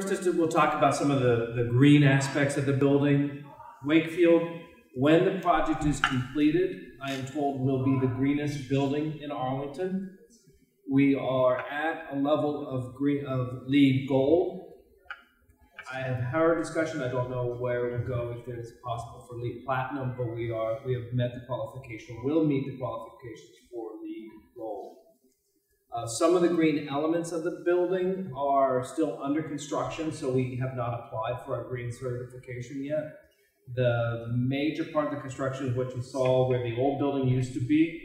First is we'll talk about some of the green aspects of the building. Wakefield, when the project is completed, I am told will be the greenest building in Arlington. We are at a level of LEED gold. I have heard a discussion. I don't know where it will go, if it's possible for LEED platinum, but we have met the qualification, will meet the qualifications for LEED gold. Some of the green elements of the building are still under construction, so we have not applied for our green certification yet. The major part of the construction is what you saw where the old building used to be.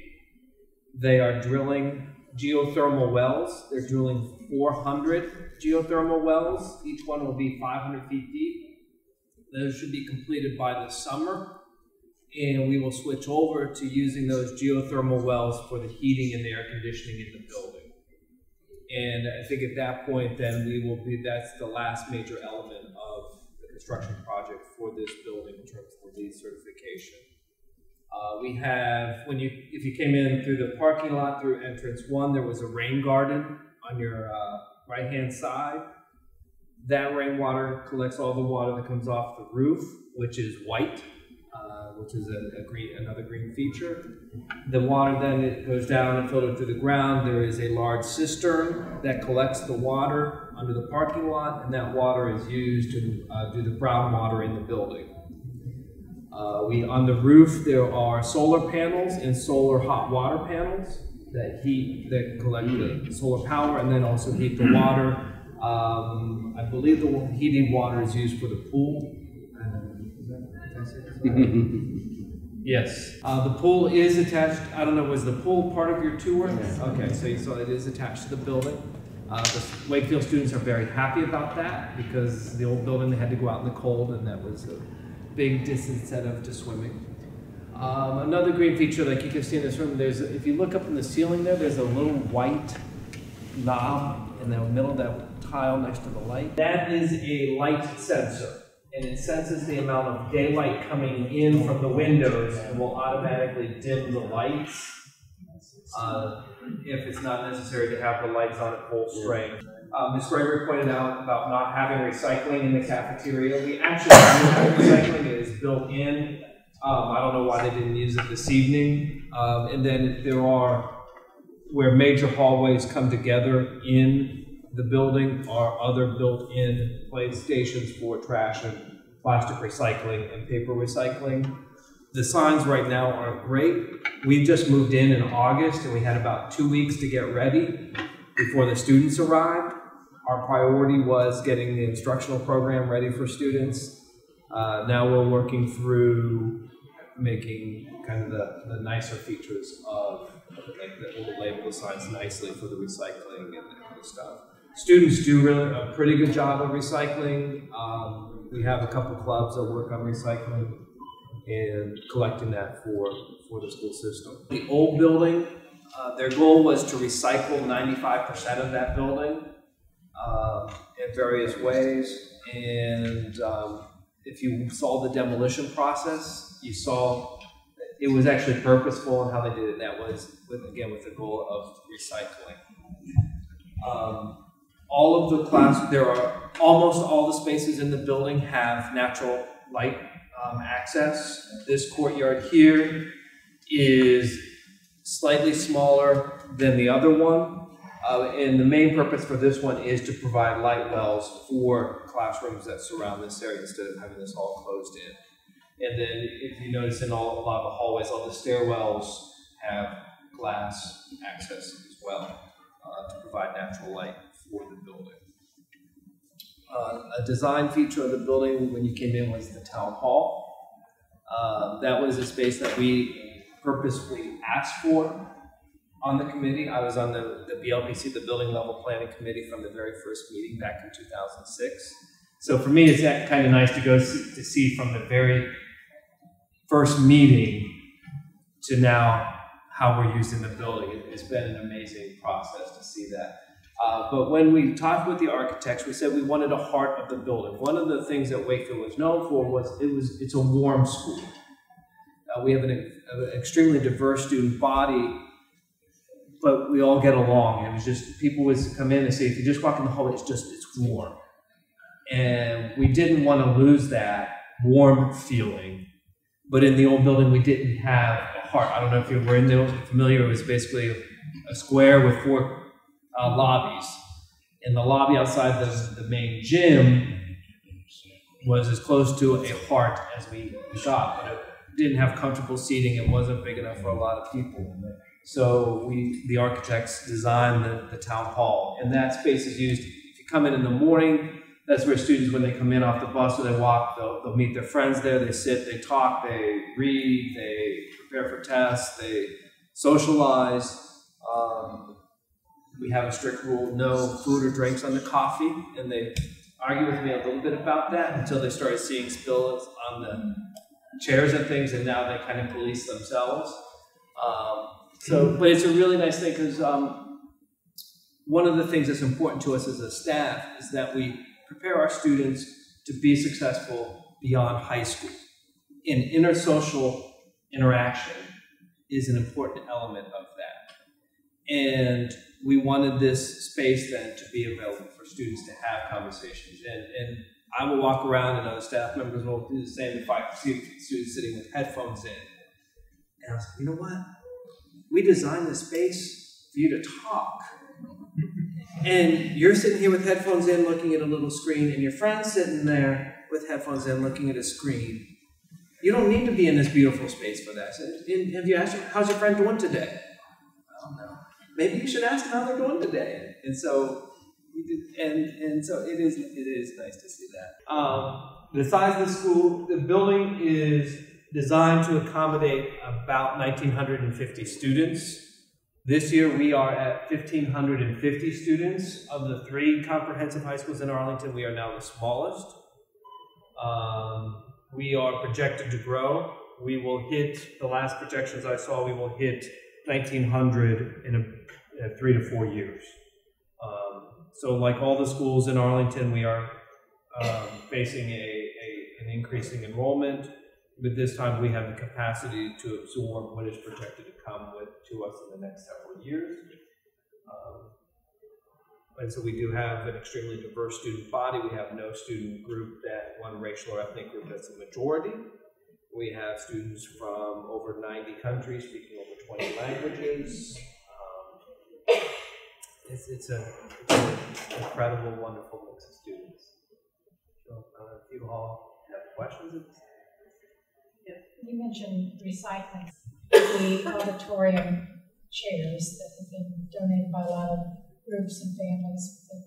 They are drilling geothermal wells. They're drilling 400 geothermal wells. Each one will be 500 feet deep. Those should be completed by the summer, and we will switch over to using those geothermal wells for the heating and the air conditioning in the building. And I think at that point then that's the last major element of the construction project for this building in terms of LEED certification. We have, if you came in through the parking lot, through entrance one, there was a rain garden on your right-hand side. That rainwater collects all the water that comes off the roof, which is white, which is another green feature. The water then it goes down and filtered through the ground. There is a large cistern that collects the water under the parking lot, and that water is used to do the brown water in the building. On the roof, there are solar panels and solar hot water panels that collect the solar power and then also heat the water. I believe the heating water is used for the pool. Yes. The pool is attached. I don't know, was the pool part of your tour? Yes. Okay, so you saw it is attached to the building. The Wakefield students are very happy about that because the old building, they had to go out in the cold, and that was a big disincentive to swimming. Another green feature, like you can see in this room, if you look up in the ceiling there's a little white knob in the middle of that tile next to the light. That is a light sensor, and it senses the amount of daylight coming in from the windows and will automatically dim the lights if it's not necessary to have the lights on at full strength. Ms. Gregory pointed out about not having recycling in the cafeteria. We actually do have recycling. It is built in. I don't know why they didn't use it this evening. And then there are, where major hallways come together in the building, are other built-in place stations for trash and plastic recycling and paper recycling. The signs right now aren't great. We just moved in August, and we had about 2 weeks to get ready before the students arrived. Our priority was getting the instructional program ready for students. Now we're working through making kind of the nicer features of, like, we'll label the signs nicely for the recycling and that kind of stuff. Students do really a pretty good job of recycling. We have a couple clubs that work on recycling and collecting that for the school system. The old building, their goal was to recycle 95% of that building in various ways. And if you saw the demolition process, you saw it was actually purposeful in how they did it. That was, with the goal of recycling. All of the classrooms, almost all the spaces in the building have natural light access. This courtyard here is slightly smaller than the other one, and the main purpose for this one is to provide light wells for classrooms that surround this area instead of having this all closed in. And then if you notice in a lot of the hallways, all the stairwells have glass access as well to provide natural light for the building. A design feature of the building when you came in was the town hall. That was a space that we purposefully asked for on the committee. I was on the BLPC, the Building Level Planning Committee, from the very first meeting back in 2006. So for me, it's kind of nice to go to see from the very first meeting to now how we're using the building. It's been an amazing process to see that. But when we talked with the architects, we said we wanted a heart of the building. One of the things that Wakefield was known for was it's a warm school. We have an extremely diverse student body, but we all get along. It was just people would come in and say, if you just walk in the hallway, it's warm. And we didn't want to lose that warm feeling. But in the old building, we didn't have a heart. I don't know if you were in there familiar. It was basically a square with four lobbies. And the lobby outside the main gym was as close to a heart as we shot. But it didn't have comfortable seating. It wasn't big enough for a lot of people. So the architects designed the town hall. And that space is used, if you come in the morning, that's where students, when they come in off the bus or they walk, they'll meet their friends there, they sit, they talk, they read, they prepare for tests, they socialize. We have a strict rule, no food or drinks on the coffee, and they argue with me a little bit about that until they started seeing spills on the chairs and things, and now they kind of police themselves. But it's a really nice thing because one of the things that's important to us as a staff is that we prepare our students to be successful beyond high school. And intersocial interaction is an important element of that. And we wanted this space then to be available for students to have conversations. And I will walk around and other staff members will do the same if I see students sitting with headphones in. And I was like, you know what? We designed this space for you to talk. And you're sitting here with headphones in looking at a little screen, and your friend's sitting there with headphones in looking at a screen. You don't need to be in this beautiful space for that. And have you asked, how's your friend doing today? I don't know. Maybe you should ask how they're doing today. And so, it is nice to see that. The size of the school, the building is designed to accommodate about 1,950 students. This year, we are at 1,550 students. Of the three comprehensive high schools in Arlington, we are now the smallest. We are projected to grow. We will hit, the last projections I saw, we will hit 1,900 in 3 to 4 years. So like all the schools in Arlington, we are facing an increasing enrollment. But this time we have the capacity to absorb what is projected to come to us in the next several years. And so we do have an extremely diverse student body. We have no student group that, one racial or ethnic group that's a majority. We have students from over 90 countries speaking over 20 languages. It's an incredible, wonderful mix of students. So if you all have questions. You mentioned recycling. The auditorium chairs that have been donated by a lot of groups and families, the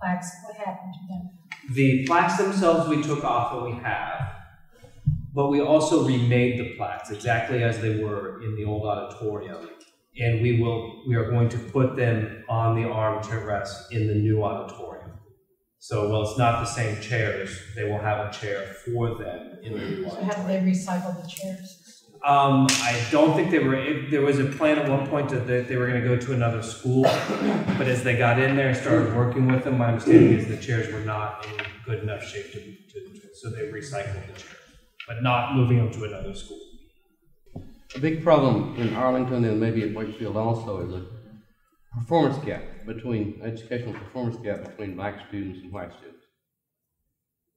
plaques, what happened to them? The plaques themselves we took off and we have, but we also remade the plaques exactly as they were in the old auditorium. And we are going to put them on the armchair rests in the new auditorium. So, well, it's not the same chairs. They will have a chair for them in the new auditorium. So how do they recycle the chairs? I don't think they were. There was a plan at one point that they were going to go to another school, but as they got in there and started working with them, my understanding is the chairs were not in good enough shape so they recycled the chairs, but not moving them to another school. A big problem in Arlington and maybe at Wakefield also is educational performance gap between black students and white students.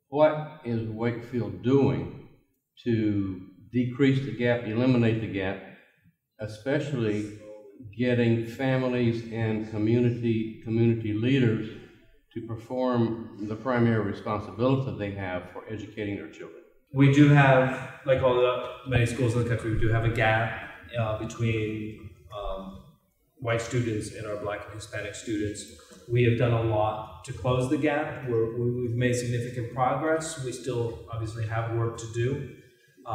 What is Wakefield doing to decrease the gap, eliminate the gap, especially getting families and community leaders to perform the primary responsibility they have for educating their children? We do have, like many schools in the country, we do have a gap between white students and our black and Hispanic students. We have done a lot to close the gap. We've made significant progress. We still obviously have work to do.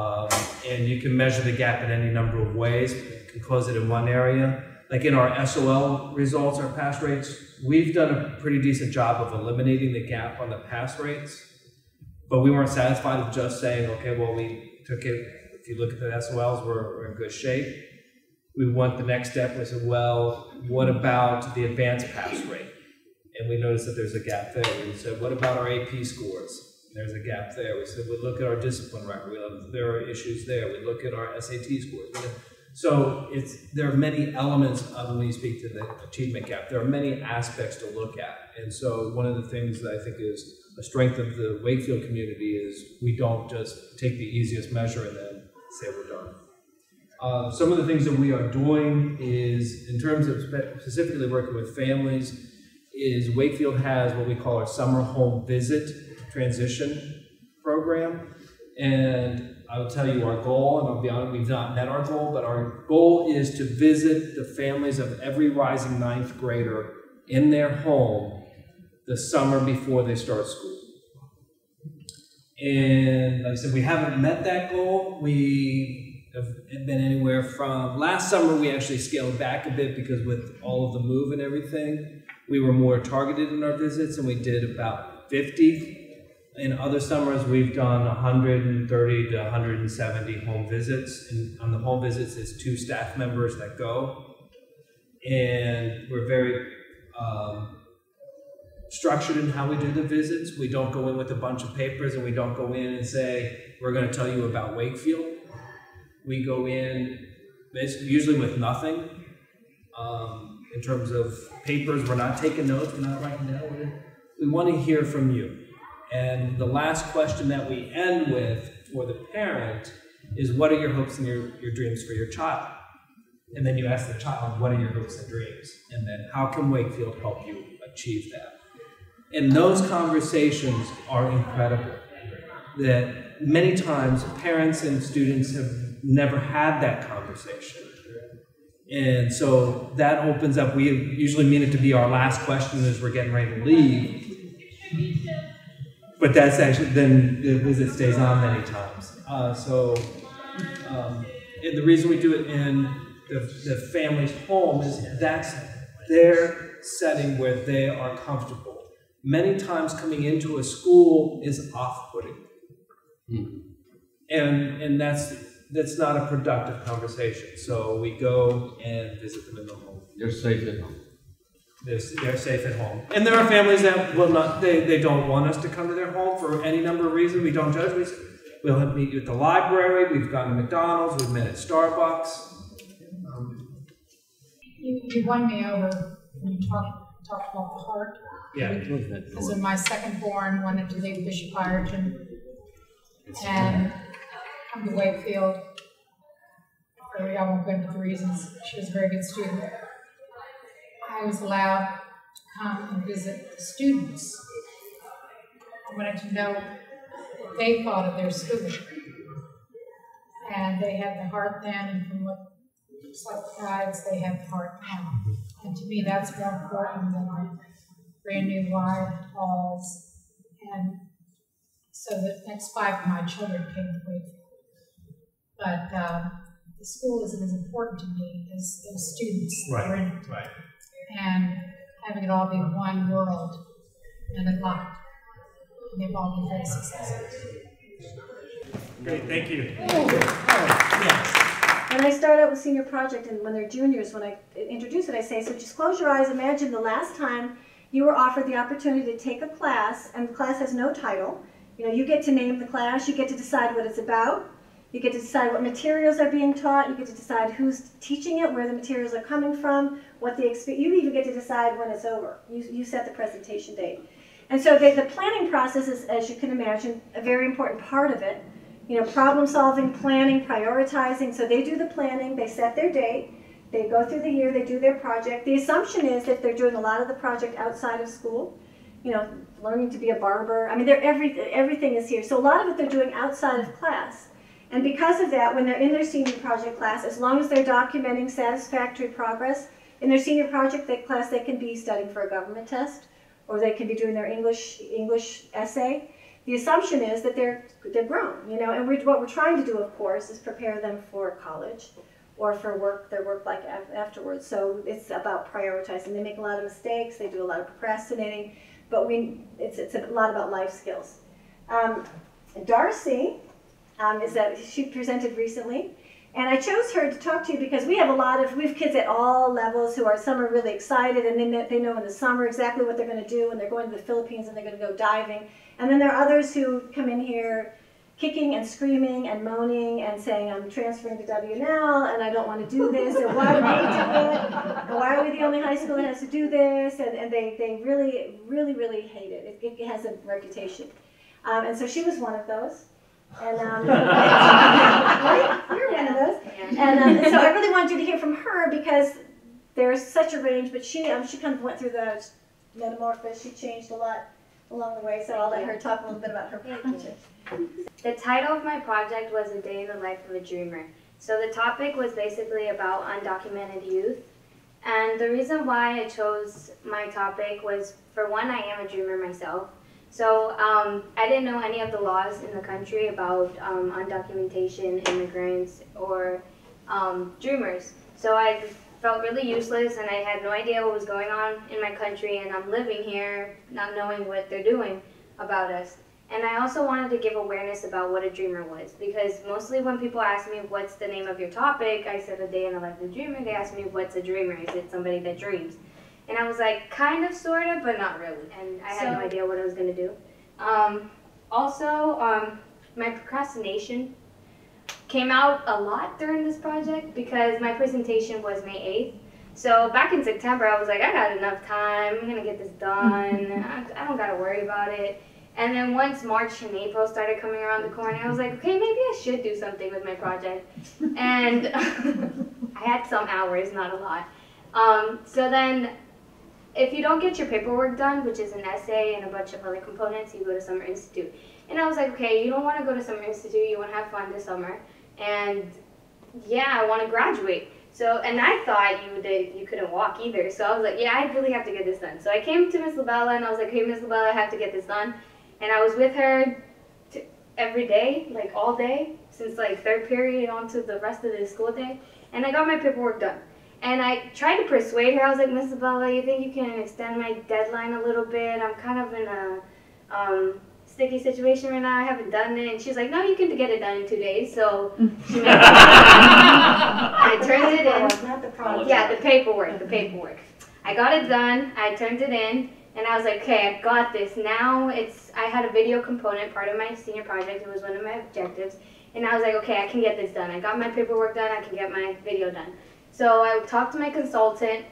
And you can measure the gap in any number of ways. You can close it in one area. Like in our SOL results, our pass rates, we've done a pretty decent job of eliminating the gap on the pass rates, but we weren't satisfied with just saying, okay, well, we took it. If you look at the SOLs, we're in good shape. We want the next step. We said, well, what about the advanced pass rate? And we noticed that there's a gap there. We said, what about our AP scores? And there's a gap there. We said, we look at our discipline record. There are issues there. We look at our SAT scores. So there are many elements of, when you speak to the achievement gap, there are many aspects to look at. And so one of the things that I think is a strength of the Wakefield community is we don't just take the easiest measure and then say we're done. Some of the things that we are doing is, in terms of specifically working with families, is Wakefield has what we call our summer home visit transition program. And I will tell you our goal, and I'll be honest, we've not met our goal, but our goal is to visit the families of every rising 9th grader in their home the summer before they start school. And like I said, we haven't met that goal. We have been anywhere from, last summer we actually scaled back a bit because with all of the move and everything, we were more targeted in our visits, and we did about 50. In other summers, we've done 130 to 170 home visits. And on the home visits, it's 2 staff members that go. And we're very structured in how we do the visits. We don't go in with a bunch of papers, and we don't go in and say, we're going to tell you about Wakefield. We go in basically usually with nothing. In terms of papers, we're not taking notes, we're not writing down. We want to hear from you. And the last question that we end with for the parent is, what are your hopes and your dreams for your child? And then you ask the child, what are your hopes and dreams? And then how can Wakefield help you achieve that? And those conversations are incredible. That many times parents and students have never had that conversation. And so that opens up, we usually mean it to be our last question as we're getting ready to leave. But that's actually, then the visit stays on many times. And the reason we do it in the family's home is that's their setting where they are comfortable. Many times coming into a school is off-putting. Mm-hmm. And that's not a productive conversation. So we go and visit them in the home. They're safe at home. They're safe at home. And there are families that will not, they don't want us to come to their home for any number of reasons. We don't judge. We'll meet you at the library. We've gone to McDonald's. We've met at Starbucks. You won me over when you talked about the heart. Yeah. Because of my second born wanted to leave Bishop Ireton and come to Wakefield. I won't go into the reasons. She was a very good student. I was allowed to come and visit the students. I wanted to know what they thought of their school. And they had the heart then, and from what looks like prides, they have the heart now. And to me, that's more important than our brand new wide halls. And so the next 5 of my children came to Wakefield. But the school isn't as important to me as the students that are in it. Right. And having it all be one world and a lot. And they've all been very successful. Great, thank you. Oh, yes. When I start out with senior project and when they're juniors, when I introduce it, I say, so just close your eyes, imagine the last time you were offered the opportunity to take a class, and the class has no title. You know, you get to name the class, you get to decide what it's about, you get to decide what materials are being taught, you get to decide who's teaching it, where the materials are coming from, what the experience, you even get to decide when it's over. You set the presentation date. And so the planning process is, as you can imagine, a very important part of it. You know, problem solving, planning, prioritizing. So they do the planning, they set their date, they go through the year, they do their project. The assumption is that they're doing a lot of the project outside of school. You know, learning to be a barber. I mean, everything is here. So a lot of it they're doing outside of class. And because of that, when they're in their senior project class, as long as they're documenting satisfactory progress in their senior project class, they can be studying for a government test, or they can be doing their English essay. The assumption is that they're grown, you know. And what we're trying to do, of course, is prepare them for college or for work, their work life afterwards. So it's about prioritizing. They make a lot of mistakes. They do a lot of procrastinating, but it's a lot about life skills. Darcy. Is that she presented recently, and I chose her to talk to you because we have kids at all levels who are, some are really excited, and they know in the summer exactly what they're going to do, and they're going to the Philippines and they're going to go diving, and then there are others who come in here kicking and screaming and moaning and saying, I'm transferring to W&L and I don't want to do this, and why would they do it? And why are we the only high school that has to do this? And they really, really, really hate it. It has a reputation. And so she was one of those. And right? You're one of those. And so I really wanted you to hear from her because there's such a range, but she kind of went through the metamorphosis. She changed a lot along the way, so I'll let her talk a little bit about her project. The title of my project was A Day in the Life of a Dreamer. So the topic was basically about undocumented youth. And the reason why I chose my topic was, for one, I am a dreamer myself. So I didn't know any of the laws in the country about undocumentation, immigrants, or dreamers. So I felt really useless and I had no idea what was going on in my country, and I'm living here not knowing what they're doing about us. And I also wanted to give awareness about what a dreamer was, because mostly when people ask me, what's the name of your topic? I said, A Day in the Life of a Dreamer. They asked me, what's a dreamer? Is it somebody that dreams? And I was like, kind of, sort of, but not really. And I had no idea what I was going to do. My procrastination came out a lot during this project because my presentation was May 8th. So back in September, I was like, I got enough time. I'm going to get this done. I don't got to worry about it. And then once March and April started coming around the corner, I was like, okay, maybe I should do something with my project. And I had some hours, not a lot. So then, if you don't get your paperwork done, which is an essay and a bunch of other components, you go to summer institute. And I was like, okay, you don't want to go to summer institute, you want to have fun this summer. And yeah, I want to graduate. So, and I thought you couldn't walk either. So I was like, yeah, I really have to get this done. So I came to Ms. LaBella and I was like, hey, Ms. LaBella, I have to get this done. And I was with her every day, like all day, since like third period on to the rest of the school day. And I got my paperwork done. And I tried to persuade her. I was like, Ms. LaBella, you think you can extend my deadline a little bit? I'm kind of in a sticky situation right now. I haven't done it. And she's like, no, you can get it done in 2 days. So she made it. I turned it in. Not the project. Yeah, the paperwork, the paperwork. I got it done. I turned it in. And I was like, okay, I got this. Now it's, I had a video component, part of my senior project. It was one of my objectives. And I was like, okay, I can get this done. I got my paperwork done. I can get my video done. So I talked to my consultant,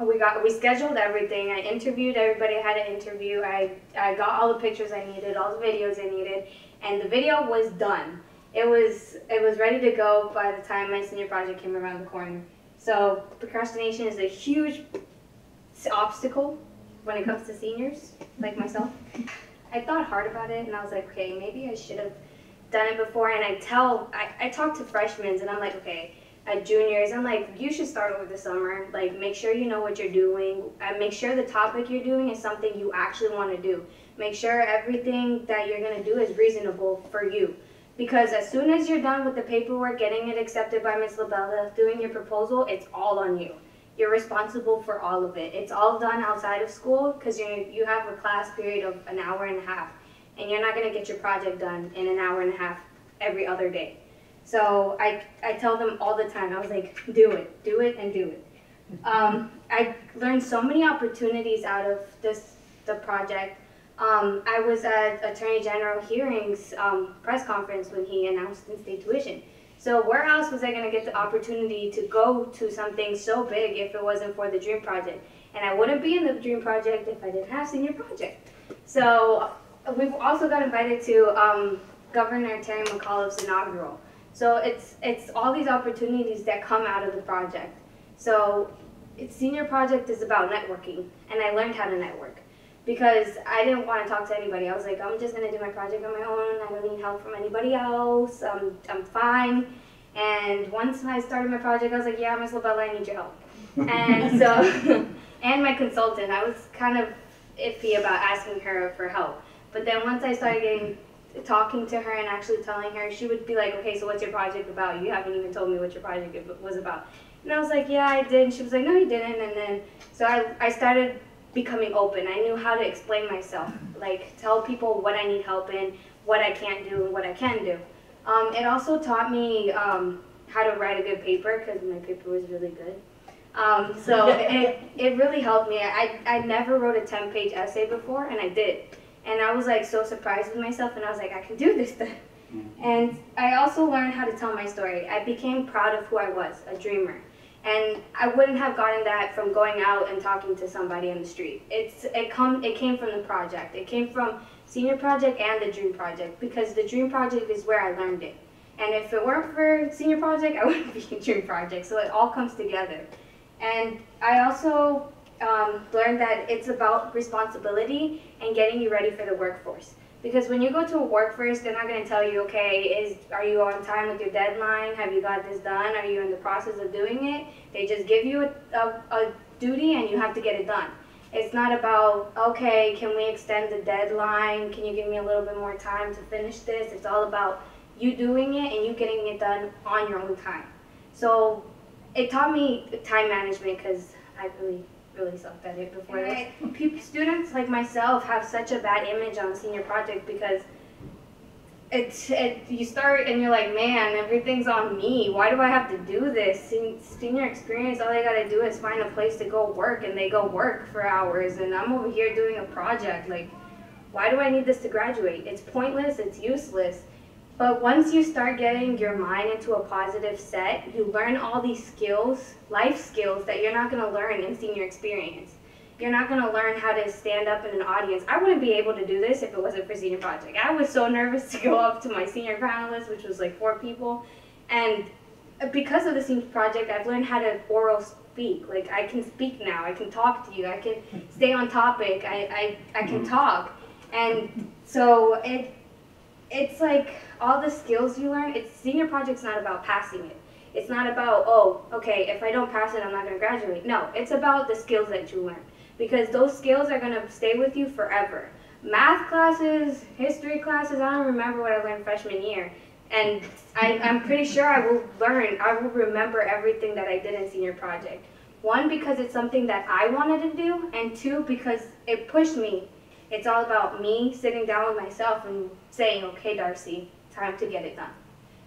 we scheduled everything, I interviewed everybody, had an interview, I got all the pictures I needed, all the videos I needed, and the video was done. It was ready to go by the time my senior project came around the corner. So procrastination is a huge obstacle when it comes to seniors, like myself. I thought hard about it and I was like, okay, maybe I should have done it before, and I talk to freshmen and I'm like, okay, at juniors, I'm like, you should start over the summer. Like, make sure you know what you're doing. Make sure the topic you're doing is something you actually want to do. Make sure everything that you're going to do is reasonable for you. Because as soon as you're done with the paperwork, getting it accepted by Ms. LaBella, doing your proposal, it's all on you. You're responsible for all of it. It's all done outside of school because you have a class period of an hour and a half. And you're not going to get your project done in an hour and a half every other day. So I tell them all the time, I was like, do it, and do it. I learned so many opportunities out of the project. I was at Attorney General Hearing's press conference when he announced in-state tuition. So where else was I going to get the opportunity to go to something so big if it wasn't for the Dream Project? And I wouldn't be in the Dream Project if I didn't have Senior Project. So we've also got invited to Governor Terry McAuliffe's inaugural. So it's all these opportunities that come out of the project. So senior project is about networking, and I learned how to network because I didn't want to talk to anybody. I was like, I'm just going to do my project on my own. I don't need help from anybody else. I'm fine. And once I started my project, I was like, yeah, Ms. LaBella, I need your help. And so, and my consultant, I was kind of iffy about asking her for help. But then once I started getting talking to her and actually telling her, she would be like, okay, so what's your project about? You haven't even told me what your project was about. And I was like, yeah, I did. And she was like, no, you didn't. And then, so I started becoming open. I knew how to explain myself, like tell people what I need help in, what I can't do, and what I can do. It also taught me how to write a good paper, because my paper was really good. So it really helped me. I never wrote a 10-page essay before, and I did. And I was like so surprised with myself, and I was like, I can do this then. And I also learned how to tell my story. I became proud of who I was, a dreamer. And I wouldn't have gotten that from going out and talking to somebody on the street. It came from the project. It came from Senior Project and the Dream Project, because the Dream Project is where I learned it. And if it weren't for Senior Project, I wouldn't be in Dream Project. So it all comes together. And I also learned that it's about responsibility and getting you ready for the workforce. Because when you go to a workforce, they're not going to tell you, okay, are you on time with your deadline? Have you got this done? Are you in the process of doing it? They just give you a duty and you have to get it done. It's not about, okay, can we extend the deadline? Can you give me a little bit more time to finish this? It's all about you doing it and you getting it done on your own time. So it taught me time management, because I really sucked at it before. Students like myself have such a bad image on Senior Project, because you start and you're like, man, everything's on me. Why do I have to do this? Senior experience, all they gotta do is find a place to go work, and they go work for hours, and I'm over here doing a project. Like, why do I need this to graduate? It's pointless, it's useless. But once you start getting your mind into a positive set, you learn all these skills, life skills, that you're not going to learn in senior experience. You're not going to learn how to stand up in an audience. I wouldn't be able to do this if it wasn't for Senior Project. I was so nervous to go up to my senior panelists, which was like 4 people. And because of the Senior Project, I've learned how to oral speak. Like, I can speak now. I can talk to you. I can stay on topic. I can talk. And so it's like all the skills you learn. Senior Project's not about passing it. It's not about, oh, okay, if I don't pass it, I'm not going to graduate. No, it's about the skills that you learn, because those skills are going to stay with you forever. Math classes, history classes, I don't remember what I learned freshman year. And I'm pretty sure I will remember everything that I did in Senior Project. 1, because it's something that I wanted to do, and 2, because it pushed me. It's all about me sitting down with myself and saying, okay, Darcy, time to get it done.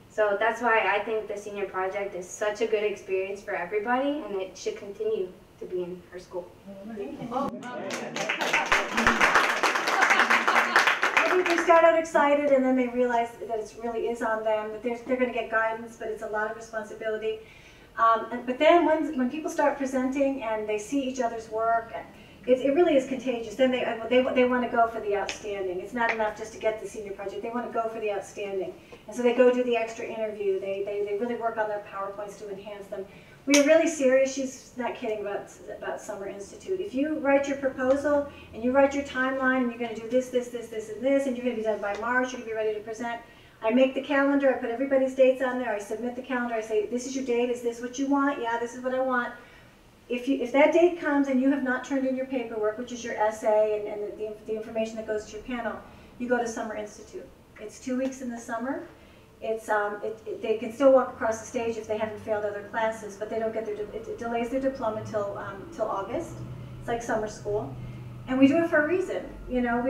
So that's why I think the Senior Project is such a good experience for everybody, and it should continue to be in her school. I think they start out excited, and then they realize that it really is on them, that they're going to get guidance, but it's a lot of responsibility. But then when people start presenting and they see each other's work, it really is contagious. Then they want to go for the outstanding. It's not enough just to get the Senior Project. They want to go for the outstanding. And so they go do the extra interview. They really work on their PowerPoints to enhance them. We are really serious. She's not kidding about Summer Institute. If you write your proposal and you write your timeline and you're going to do this, this, this, this, and this, and you're going to be done by March, you're going to be ready to present. I make the calendar. I put everybody's dates on there. I submit the calendar. I say, this is your date. Is this what you want? Yeah, this is what I want. If that date comes and you have not turned in your paperwork, which is your essay and the information that goes to your panel, you go to Summer Institute. It's 2 weeks in the summer. They can still walk across the stage if they haven't failed other classes, but they don't get it delays their diploma till August. It's like summer school, and we do it for a reason. You know,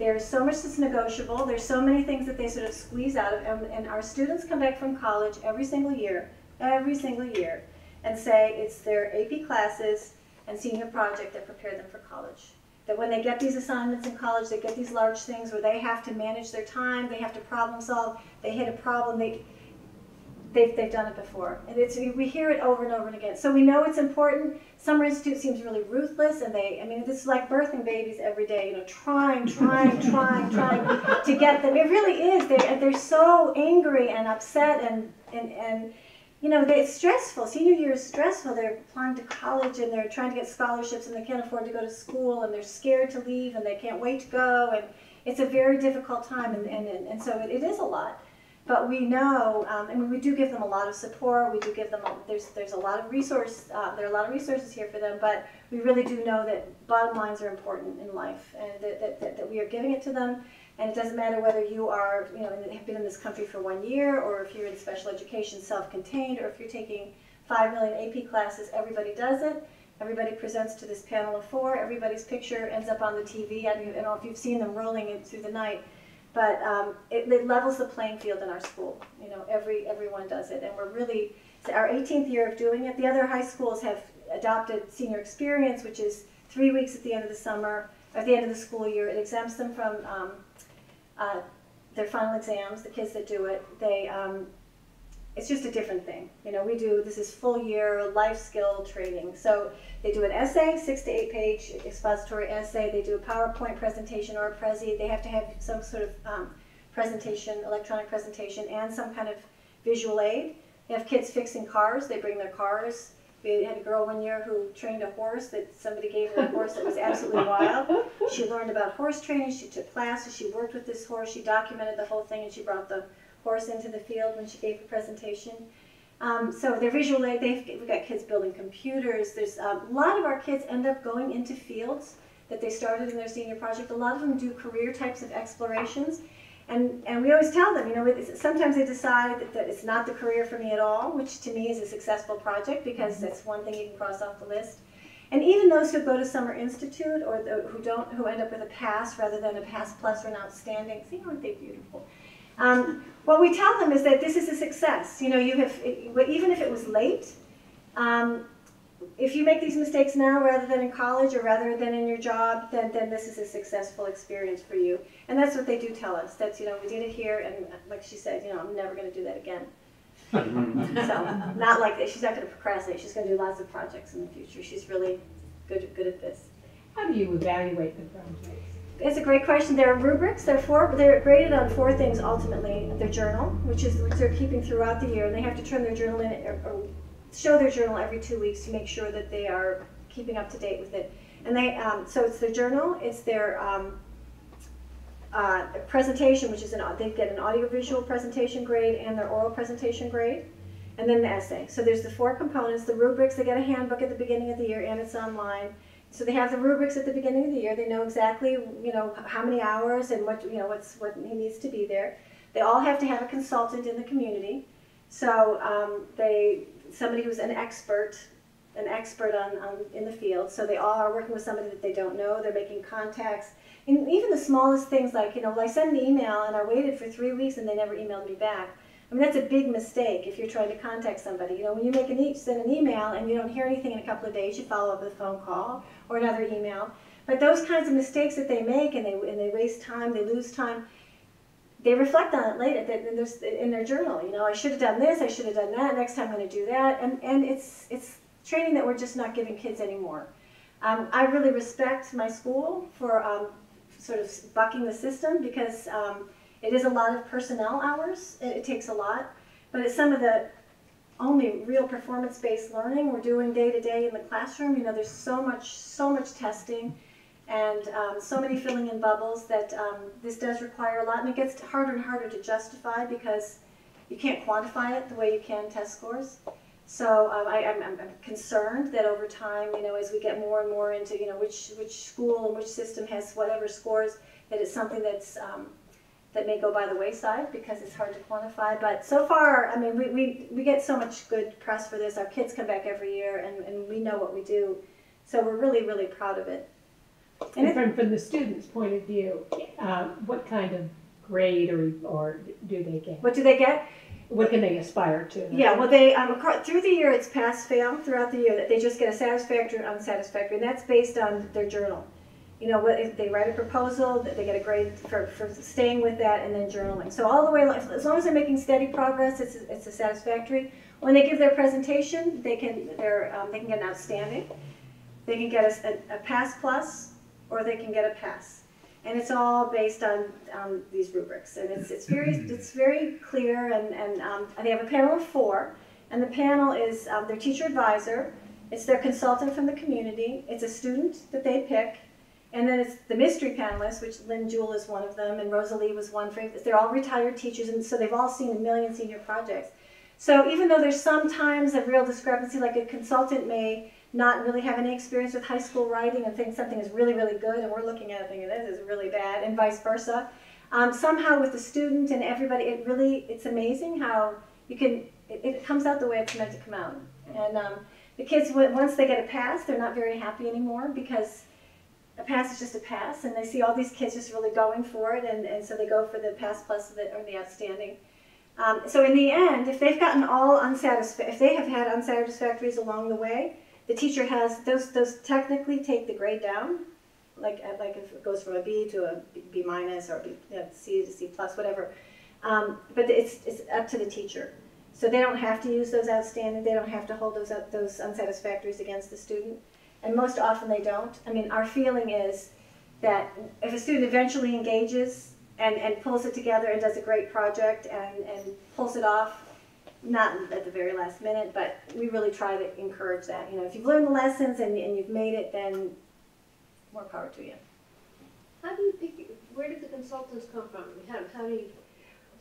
there's so much that's negotiable. There's so many things that they sort of squeeze out of, and our students come back from college every single year. And say it's their AP classes and Senior Project that prepare them for college. That when they get these assignments in college, they get these large things where they have to manage their time, they have to problem solve, they hit a problem, they've done it before. And we hear it over and over and again. So we know it's important. Summer Institute seems really ruthless, and this is like birthing babies every day, trying, trying to get them. It really is. They're so angry and upset and it's stressful. Senior year is stressful. They're applying to college and they're trying to get scholarships and they can't afford to go to school and they're scared to leave and they can't wait to go. And it's a very difficult time and so it is a lot. But we know, we do give them a lot of support. We do give them, there's a lot of resource, there are a lot of resources here for them, but we really do know that bottom lines are important in life and that we are giving it to them. And it doesn't matter whether you are, have been in this country for 1 year, or if you're in special education, self-contained, or if you're taking 5 million AP classes. Everybody does it. Everybody presents to this panel of 4. Everybody's picture ends up on the TV. I don't know if you've seen them rolling it through the night, but it levels the playing field in our school. Everyone does it, and we're really, it's our 18th year of doing it. The other high schools have adopted senior experience, which is 3 weeks at the end of the school year. It exempts them from their final exams, the kids that do it, they, it's just a different thing. You know, we do, this is full year life skill training. So they do an essay, 6 to 8 page expository essay. They do a PowerPoint presentation or a Prezi. They have to have some sort of presentation, electronic presentation, and some kind of visual aid. They have kids fixing cars. They bring their cars. We had a girl one year who trained a horse that somebody gave her a horse that was absolutely wild. She learned about horse training. She took classes. She worked with this horse. She documented the whole thing, and she brought the horse into the field when she gave the presentation. So their visual aid, we've got kids building computers. There's a lot of our kids end up going into fields that they started in their senior project. A lot of them do career types of explorations. And we always tell them, you know, sometimes they decide that it's not the career for me at all, which to me is a successful project because that's one thing you can cross off the list. And even those who go to Summer Institute or who end up with a pass rather than a pass plus or an outstanding, see, aren't they beautiful? What we tell them is that this is a success. You know, you have, even if it was late, if you make these mistakes now rather than in college or rather than in your job, then this is a successful experience for you. And that's what they do tell us. That's, you know, we did it here, and like she said, you know, I'm never going to do that again. So, not like that. She's not going to procrastinate. She's going to do lots of projects in the future. She's really good at this. How do you evaluate the projects? It's a great question. There are rubrics. They're graded on 4 things ultimately. Their journal, which they're keeping throughout the year, and they have to turn their journal in or show their journal every 2 weeks to make sure that they are keeping up to date with it. And they so it's their journal, it's their presentation, which is they get an audiovisual presentation grade and their oral presentation grade, and then the essay. So there's the 4 components. The rubrics, they get a handbook at the beginning of the year, and it's online. So they have the rubrics at the beginning of the year. They know exactly, you know, how many hours and what, you know, what needs to be there. They all have to have a consultant in the community. So somebody who's an expert on in the field. So they all are working with somebody that they don't know. They're making contacts, and even the smallest things like, you know, I send an email and I waited for 3 weeks and they never emailed me back. I mean, that's a big mistake if you're trying to contact somebody. You know, when you send an email and you don't hear anything in a couple of days, you follow up with a phone call or another email. But those kinds of mistakes that they make, and they waste time, they lose time, they reflect on it later in their journal. You know, I should have done this, I should have done that, next time I'm going to do that. And it's training that we're just not giving kids anymore. I really respect my school for sort of bucking the system, because it is a lot of personnel hours. It takes a lot, but it's some of the only real performance-based learning we're doing day to day in the classroom. You know, there's so much testing, and so many filling in bubbles that this does require a lot, and it gets harder and harder to justify because you can't quantify it the way you can test scores. So I'm concerned that over time, you know, as we get more and more into, you know, which school and which system has whatever scores, that it's something that's that may go by the wayside because it's hard to quantify. But so far, I mean, we get so much good press for this. Our kids come back every year, and we know what we do. So we're really, really proud of it. And from the students' point of view, what kind of grade or do they get? What do they get? What can they aspire to? Yeah, well, they through the year, it's pass-fail throughout the year, that they just get a satisfactory or unsatisfactory, and that's based on their journal. You know, if they write a proposal, they get a grade for staying with that, and then journaling. So all the way, as long as they're making steady progress, it's a satisfactory. When they give their presentation, they can get an outstanding, they can get a pass plus, or they can get a pass, and it's all based on these rubrics. And it's very clear. And they have a panel of 4, and the panel is their teacher advisor, it's their consultant from the community, it's a student that they pick. And then it's the mystery panelists, which Lynn Jewell is one of them, and Rosalie was one. They're all retired teachers, and so they've all seen a million senior projects. So even though there's sometimes a real discrepancy, like a consultant may not really have any experience with high school writing and think something is really, really good, and we're looking at it thinking this is really bad, and vice versa. Somehow with the student and everybody, it's amazing how you can, it comes out the way it's meant to come out. And the kids, once they get a pass, they're not very happy anymore, because a pass is just a pass, and they see all these kids just really going for it, and so they go for the pass plus or the outstanding. So in the end, if they've gotten all if they have had unsatisfactories along the way, the teacher has those technically take the grade down, like if it goes from a B to a B minus or C to C plus, whatever. But it's up to the teacher. So they don't have to use those outstanding, they don't have to hold those unsatisfactories against the student. And most often they don't. I mean, our feeling is that if a student eventually engages and pulls it together and does a great project and pulls it off, not at the very last minute, but we really try to encourage that. You know, if you've learned the lessons and you've made it, then more power to you. How do you pick, where did the consultants come from? How do you...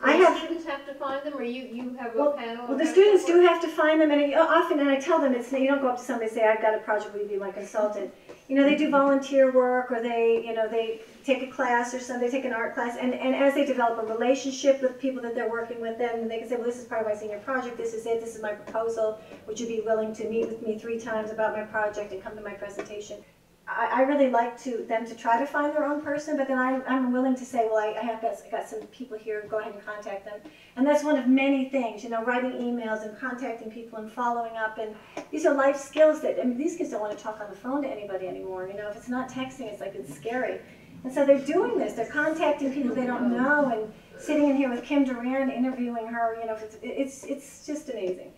Do students have to find them, or you have a panel? Well, the students do have to find them, and often, and I tell them, it's you don't go up to somebody and say, I've got a project, will you be my consultant? You know, they do volunteer work, or they take a class or something, they take an art class, and as they develop a relationship with people that they're working with them, and they can say, well, this is part of my senior project, this is it, this is my proposal, would you be willing to meet with me 3 times about my project and come to my presentation? I really like them to try to find their own person, but then I'm willing to say, well, I got some people here, go ahead and contact them. And that's one of many things, you know, writing emails and contacting people and following up. And these are life skills that, I mean, these kids don't want to talk on the phone to anybody anymore. You know, if it's not texting, it's like, it's scary. And so they're doing this. They're contacting people they don't know and sitting in here with Kim Duran, interviewing her. You know, it's just amazing.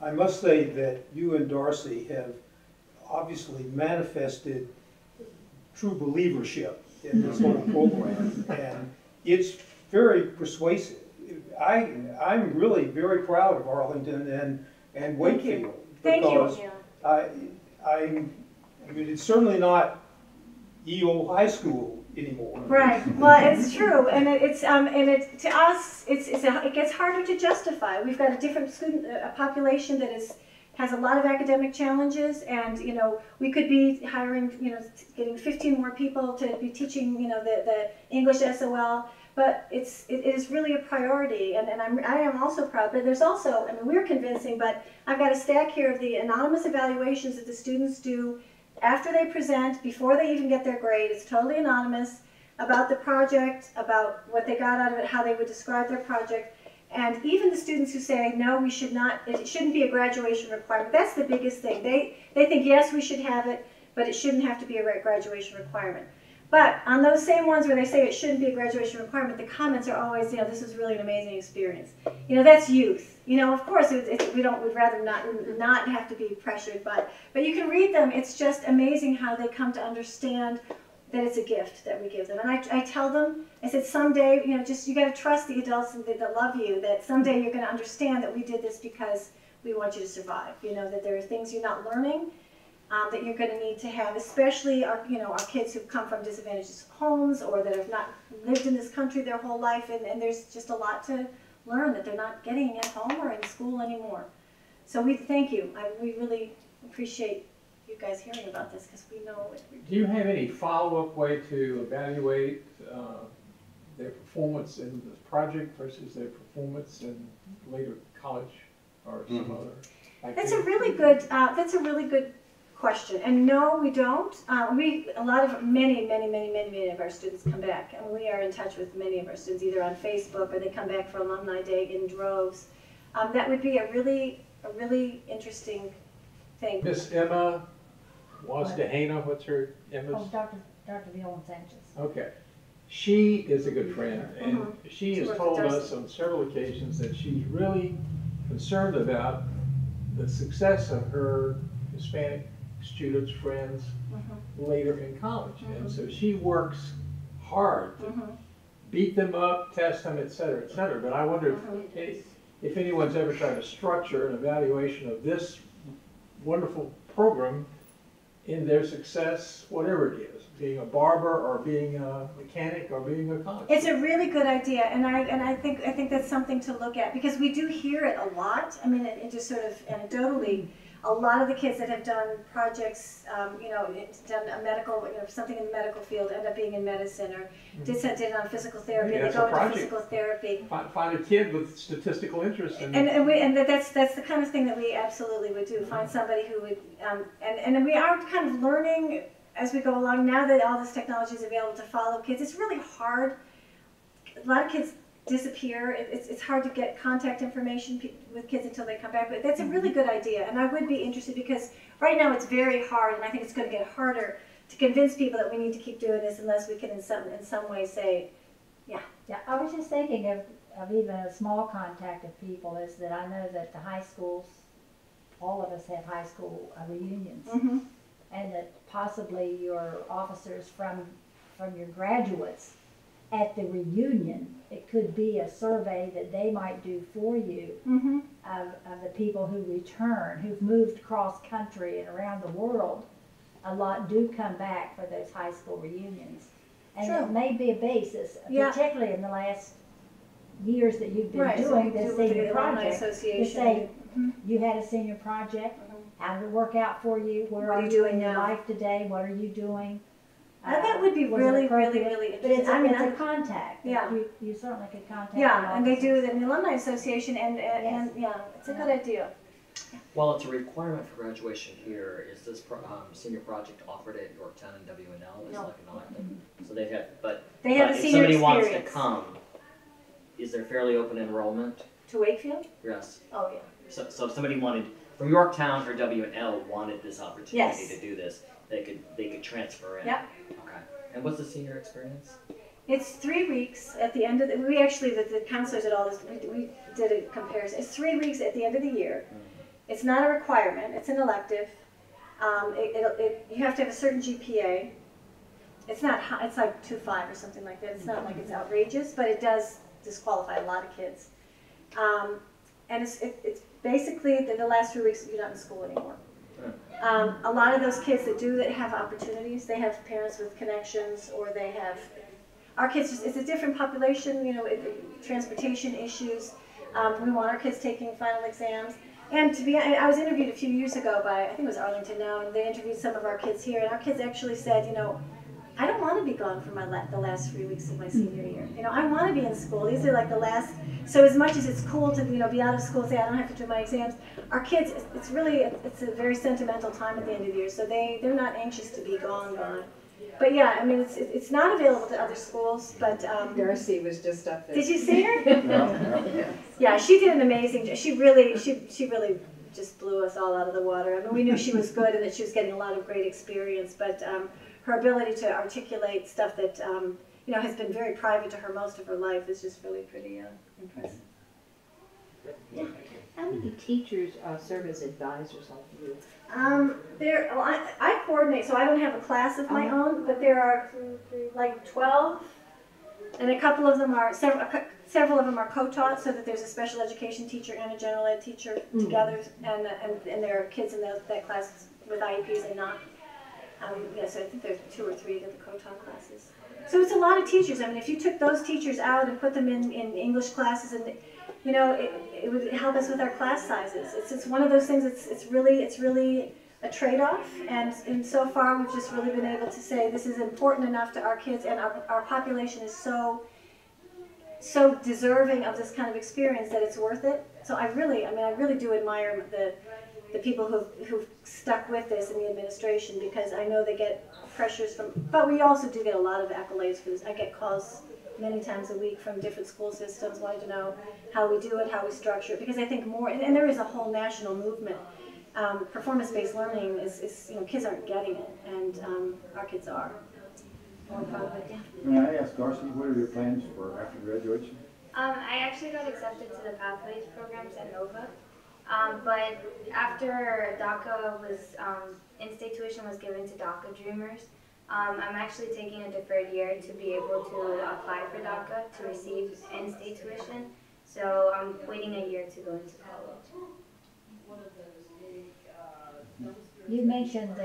I must say that you and Darcy have obviously manifested true believership in this whole program, and it's very persuasive. I'm really very proud of Arlington and Wakefield. Thank you. Yeah. I mean, it's certainly not EO High School anymore. Right. Well, it's true, and to us, it gets harder to justify. We've got a different student population that has a lot of academic challenges, and you know, we could be hiring, you know, getting 15 more people to be teaching, you know, the English SOL, but it is really a priority, and I am also proud. But there's also, I mean, we're convincing, but I've got a stack here of the anonymous evaluations that the students do after they present, before they even get their grade. It's totally anonymous, about the project, about what they got out of it, how they would describe their project. And even the students who say, no, we should not, it shouldn't be a graduation requirement. That's the biggest thing. They think, yes, we should have it, but it shouldn't have to be a graduation requirement. But on those same ones where they say it shouldn't be a graduation requirement, the comments are always, you know, this was really an amazing experience. You know, that's youth. You know, of course, we'd rather not have to be pressured, but you can read them. It's just amazing how they come to understand that it's a gift that we give them. And I tell them, I said, someday, you know, just, you got to trust the adults that love you, that someday you're going to understand that we did this because we want you to survive. You know, that there are things you're not learning that you're going to need to have, especially our, you know, our kids who've come from disadvantaged homes or that have not lived in this country their whole life. And there's just a lot to learn that they're not getting at home or in school anymore. So we thank you. We really appreciate you guys hearing about this because we know what we're doing. Do you have any follow-up way to evaluate their performance in this project versus their performance in later college or some other activity? That's a really good question. And no, we don't. Many of our students come back, and we are in touch with many of our students either on Facebook or they come back for Alumni Day in droves. That would be a really interesting thing. Miss Emma Wazdehana, what's her Emma's? Oh, Dr. Villon-Sanchez. Okay. She is a good friend, and she has told us on several occasions that she's really concerned about the success of her Hispanic students, friends, later in college. And so she works hard to beat them up, test them, et cetera, et cetera. But I wonder if anyone's ever tried to structure an evaluation of this wonderful program in their success, whatever it is, being a barber or being a mechanic or being a college. It's a really good idea, and I think that's something to look at because we do hear it a lot. I mean, it just sort of anecdotally, a lot of the kids that have done projects, you know, done a medical, you know, something in the medical field, end up being in medicine, or did on physical therapy, and they go into physical therapy. Find a kid with statistical interest. And that's the kind of thing that we absolutely would do, find somebody who would, and we are kind of learning as we go along now that all this technology is available to follow kids. It's really hard. A lot of kids disappear. It's hard to get contact information with kids until they come back, but that's a really good idea, and I would be interested because right now it's very hard, and I think it's going to get harder to convince people that we need to keep doing this unless we can in some way say, yeah. Yeah, I was just thinking of even a small contact of people is that I know that the high schools, all of us have high school reunions, mm-hmm. and that possibly your officers from your graduates at the reunion, it could be a survey that they might do for you mm-hmm. of the people who return, who've moved cross-country and around the world. A lot do come back for those high school reunions. And True. It may be a basis, yeah. particularly in the last years that you've been right. doing so this senior project. You say mm-hmm. you had a senior project, mm-hmm. how did it work out for you? Where are you doing your life today? What are you doing? That would be really, really, really interesting. But it's, I mean, it's a contact. Yeah. You certainly could contact Yeah, and they do the Alumni Association, and yeah, it's a good idea. Well, it's a requirement for graduation here. Is this senior project offered at Yorktown and W&L? It's like an elective. Mm-hmm. So they've had, but if somebody wants to come, is there fairly open enrollment? To Wakefield? Yes. Oh, yeah. So if somebody wanted, from Yorktown or W&L, wanted this opportunity yes. to do this, they could transfer in. Yep. Okay. And what's the senior experience? It's 3 weeks at the end of the, we actually, the counselors did all this, we did a comparison. It's 3 weeks at the end of the year. Mm-hmm. It's not a requirement, it's an elective. You have to have a certain GPA. It's not high, it's like 2.5 or something like that. It's not like it's outrageous, but it does disqualify a lot of kids. And it's basically the last 3 weeks you're not in school anymore. A lot of those kids that have opportunities, they have parents with connections, or they have, our kids, it's a different population, you know, transportation issues. We want our kids taking final exams. And I was interviewed a few years ago by, I think it was Arlington now, and they interviewed some of our kids here, and our kids actually said, you know, I don't want to be gone for the last 3 weeks of my senior year. You know, I want to be in school. These are like the last, so as much as it's cool to, you know, be out of school and say, I don't have to do my exams, our kids, it's a very sentimental time at the end of the year, so they're not anxious to be gone. But yeah, I mean, it's not available to other schools, but... Darcy was just up there. Did you see her? No. Yeah, she did an amazing, she really just blew us all out of the water. I mean, we knew she was good and that she was getting a lot of great experience, but her ability to articulate stuff that, you know, has been very private to her most of her life is just really pretty impressive. Yeah. How many teachers serve as advisors on you? I coordinate, so I don't have a class of my own, but there are like 12, and a couple of them are, several of them are co-taught, so that there's a special education teacher and a general ed teacher mm-hmm. together, and there are kids in that class with IEPs and not. Yeah, so I think there's 2 or 3 of the co-taught classes. So it's a lot of teachers. I mean, if you took those teachers out and put them in English classes, and you know, it would help us with our class sizes. It's one of those things. It's really a trade-off. And so far, we've just really been able to say this is important enough to our kids, and our population is so deserving of this kind of experience that it's worth it. So I really do admire the people who've stuck with this in the administration, because I know they get pressures but we also do get a lot of accolades for this. I get calls many times a week from different school systems wanting to know how we do it, how we structure it, because I think more, and there is a whole national movement. Performance-based learning is, you know, kids aren't getting it, and our kids are. May I ask, Darcy, what are your plans for after graduation? I actually got accepted to the Pathways programs at NOVA. But after DACA was, in-state tuition was given to DACA dreamers, I'm actually taking a deferred year to be able to apply for DACA to receive in-state tuition. So I'm waiting a year to go into college. You mentioned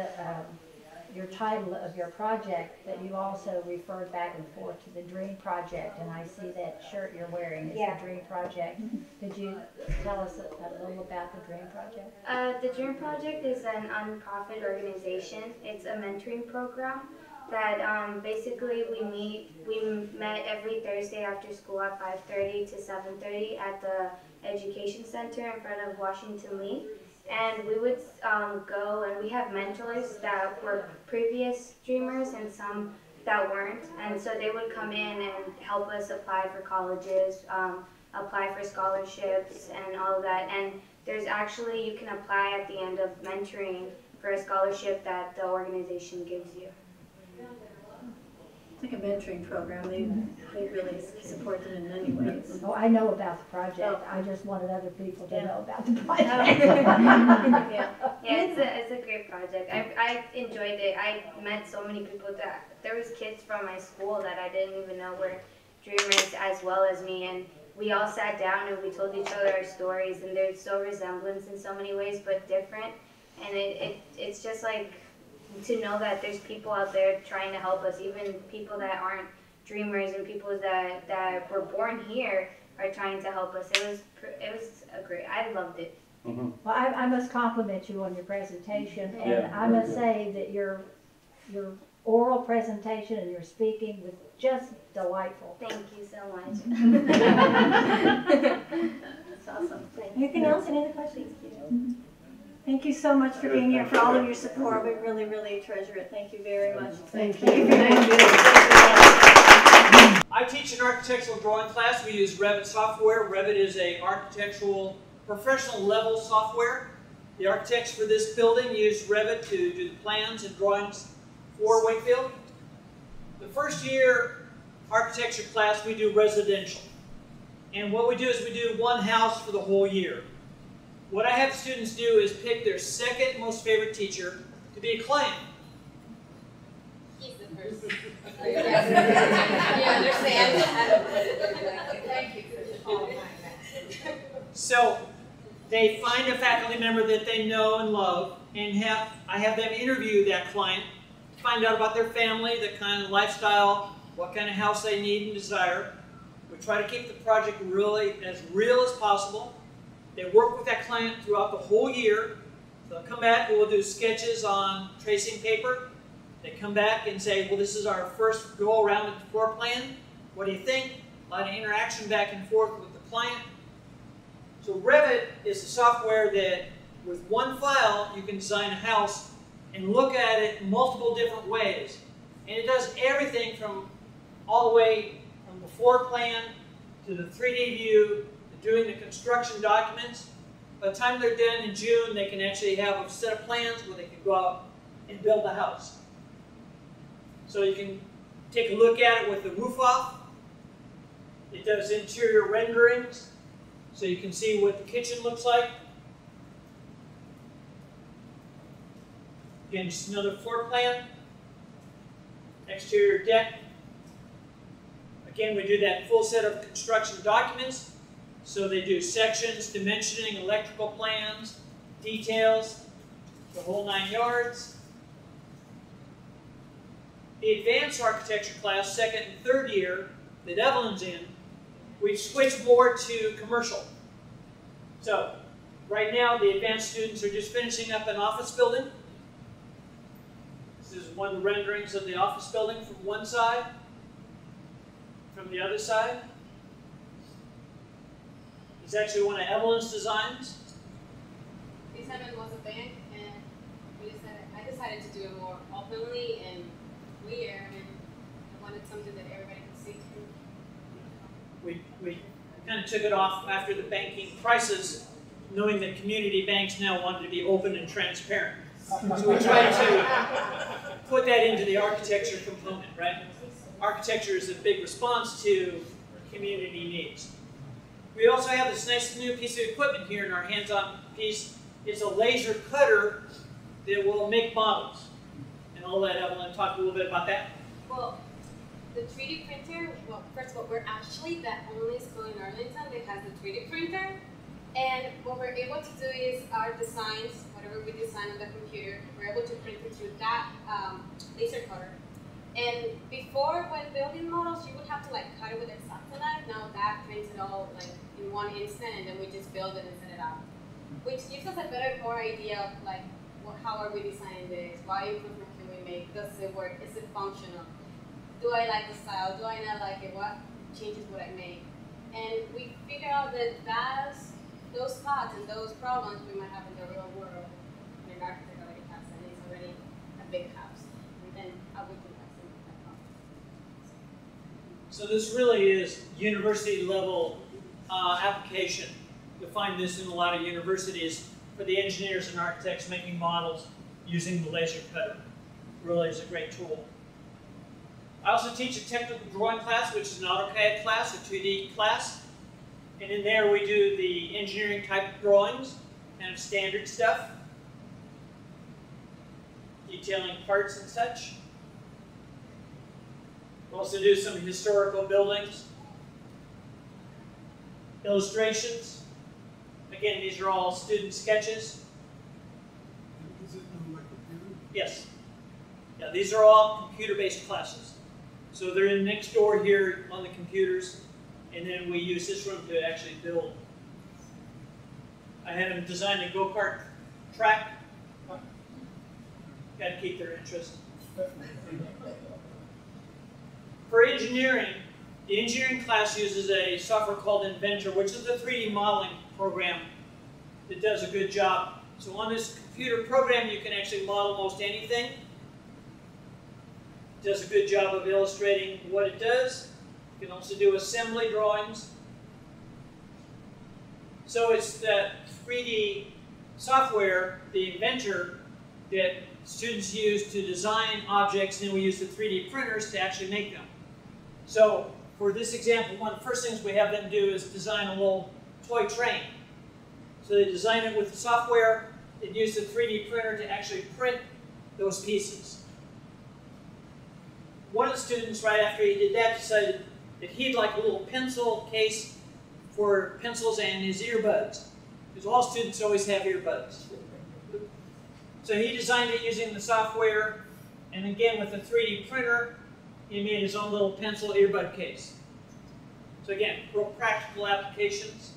your title of your project, that you also referred back and forth to the Dream Project, and I see that shirt you're wearing is the Dream Project. Could you tell us a little about the Dream Project? The Dream Project is an nonprofit organization. It's a mentoring program that basically we met every Thursday after school at 5:30 to 7:30 at the Education Center in front of Washington Lee. And we would go, and we have mentors that were previous dreamers and some that weren't. And so they would come in and help us apply for colleges, apply for scholarships and all of that. And there's actually, you can apply at the end of mentoring for a scholarship that the organization gives you. It's like a mentoring program. They really support them in many ways. Oh, I know about the project. Oh. I just wanted other people to know about the project. It's a great project. I enjoyed it. I met so many people that there was kids from my school that I didn't even know were dreamers as well as me, and we all sat down and we told each other our stories, and there's so resemblance in so many ways but different, and it's just like to know that there's people out there trying to help us, even people that aren't dreamers and people that were born here are trying to help us. It was a great, I loved it. Mm-hmm. Well, I must compliment you on your presentation, and I must say that your oral presentation and your speaking was just delightful. Thank you so much. That's awesome. Anything else? Any other questions? Thank you so much for being here, for all of your support. We really, really treasure it. Thank you very much. Thank you. I teach an architectural drawing class. We use Revit software. Revit is an architectural professional level software. The architects for this building use Revit to do the plans and drawings for Wakefield. The first year architecture class, we do residential. And what we do is we do one house for the whole year. What I have students do is pick their second most favorite teacher to be a client. He's the first. You understand? Thank you for all my messages. So they find a faculty member that they know and love, and I have them interview that client, find out about their family, the kind of lifestyle, what kind of house they need and desire. We try to keep the project really as real as possible. They work with that client throughout the whole year. They'll come back and we'll do sketches on tracing paper. They come back and say, well, this is our first go around at the floor plan. What do you think? A lot of interaction back and forth with the client. So Revit is a software that with one file, you can design a house and look at it multiple different ways. And it does everything from all the way from the floor plan to the 3D view, doing the construction documents. By the time they're done in June, they can actually have a set of plans where they can go out and build the house. So you can take a look at it with the roof off. It does interior renderings, so you can see what the kitchen looks like. Again, just another floor plan. Exterior deck. Again, we do that full set of construction documents. So they do sections, dimensioning, electrical plans, details, the whole 9 yards. The advanced architecture class, second and third year, that Evelyn's in, we've switched more to commercial. So right now the advanced students are just finishing up an office building. This is one of the renderings of the office building from one side, from the other side. It's actually one of Evelyn's designs. This time it was a bank, and I decided to do it more openly and weird, and I wanted something that everybody could see through. We kind of took it off after the banking crisis, knowing that community banks now wanted to be open and transparent. So we tried to put that into the architecture component, right? Architecture is a big response to community needs. We also have this nice new piece of equipment here in our hands-on piece. It's a laser cutter that will make models. And I'll let Evelyn talk a little bit about that. Well, the 3D printer, well, first of all, we're actually the only school in Arlington that has a 3D printer. And what we're able to do is our designs, whatever we design on the computer, we're able to print it through that laser cutter. And before, when building models, you would have to like cut it with an exacto knife. Now that prints it all like in one instant, and then we just build it and send it out, which gives us a better core idea of like how are we designing this, what improvement can we make, does it work, is it functional, do I like the style, do I not like it, what changes would I make, and we figure out that those thoughts and those problems we might have in the real world. And an architect already has, and it's already a big house, and then I would. So this really is university-level application. You'll find this in a lot of universities for the engineers and architects making models using the laser cutter. Really is a great tool. I also teach a technical drawing class, which is an AutoCAD class, a 2D class. And in there we do the engineering type drawings, kind of standard stuff, detailing parts and such. We also do some historical buildings, illustrations. Again, these are all student sketches. Is it on my computer? Yes. Yeah, these are all computer-based classes. So they're in next door here on the computers, and then we use this room to actually build. I had them design a go-kart track. Got to keep their interest. For engineering, the engineering class uses a software called Inventor, which is a 3D modeling program that does a good job. So on this computer program, you can actually model most anything. It does a good job of illustrating what it does. You can also do assembly drawings. So it's the 3D software, the Inventor, that students use to design objects, and then we use the 3D printers to actually make them. So for this example, one of the first things we have them do is design a little toy train. So they design it with the software, they use the 3D printer to actually print those pieces. One of the students, right after he did that, decided that he'd like a little pencil case for pencils and his earbuds, because all students always have earbuds. So he designed it using the software, and again with a 3D printer, he made his own little pencil earbud case. So again, real practical applications.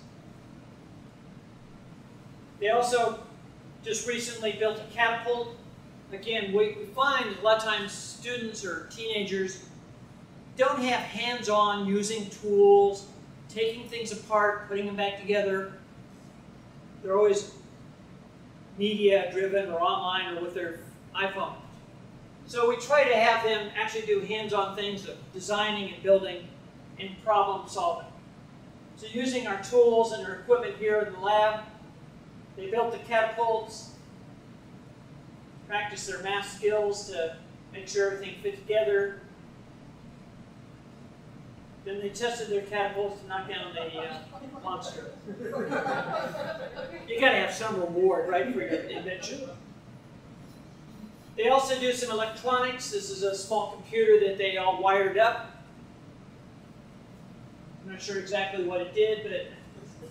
They also just recently built a catapult. Again, we find a lot of times students or teenagers don't have hands-on using tools, taking things apart, putting them back together. They're always media-driven or online or with their iPhone. So we try to have them actually do hands-on things of designing and building and problem solving. So using our tools and our equipment here in the lab, they built the catapults, practice their math skills to make sure everything fit together. Then they tested their catapults to knock down the monster. You got to have some reward, right, for your invention. They also do some electronics. This is a small computer that they all wired up. I'm not sure exactly what it did, but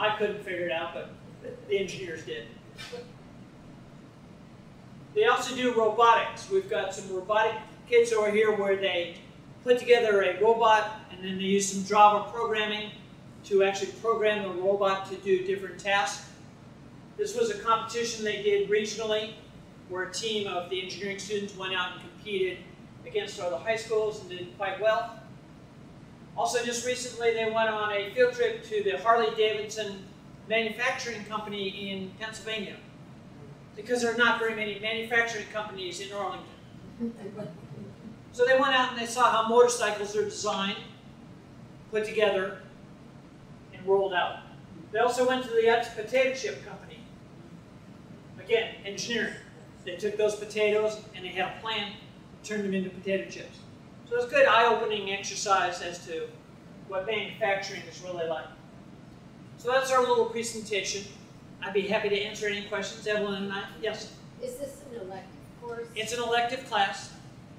I couldn't figure it out, but the engineers did. They also do robotics. We've got some robotic kits over here where they put together a robot, and then they use some Java programming to actually program the robot to do different tasks. This was a competition they did regionally, where a team of the engineering students went out and competed against other high schools and did quite well. Also, just recently, they went on a field trip to the Harley Davidson manufacturing company in Pennsylvania, because there are not very many manufacturing companies in Arlington. So they went out and they saw how motorcycles are designed, put together, and rolled out. They also went to the Utz potato chip company. Again, engineering. They took those potatoes and they had a plan to turn them into potato chips. So it's a good eye-opening exercise as to what manufacturing is really like. So that's our little presentation. I'd be happy to answer any questions, Evelyn and I. Yes? Is this an elective course? It's an elective class.